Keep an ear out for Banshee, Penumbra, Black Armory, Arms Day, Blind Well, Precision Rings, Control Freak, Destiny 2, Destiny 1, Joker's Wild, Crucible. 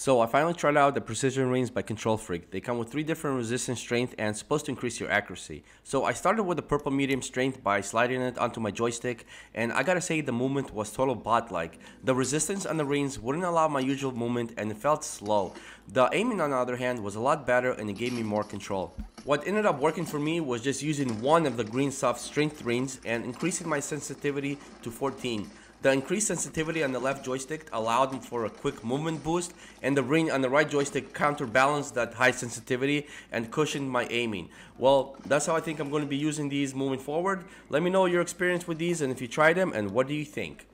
So I finally tried out the Precision Rings by Control Freak. They come with 3 different resistance strength and supposed to increase your accuracy. So I started with the purple medium strength by sliding it onto my joystick, and I gotta say the movement was total bot-like. The resistance on the rings wouldn't allow my usual movement and it felt slow. The aiming on the other hand was a lot better and it gave me more control. What ended up working for me was just using one of the green soft strength rings and increasing my sensitivity to 14. The increased sensitivity on the left joystick allowed for a quick movement boost, and the ring on the right joystick counterbalanced that high sensitivity and cushioned my aiming. Well, that's how I think I'm going to be using these moving forward. Let me know your experience with these and if you try them and what do you think.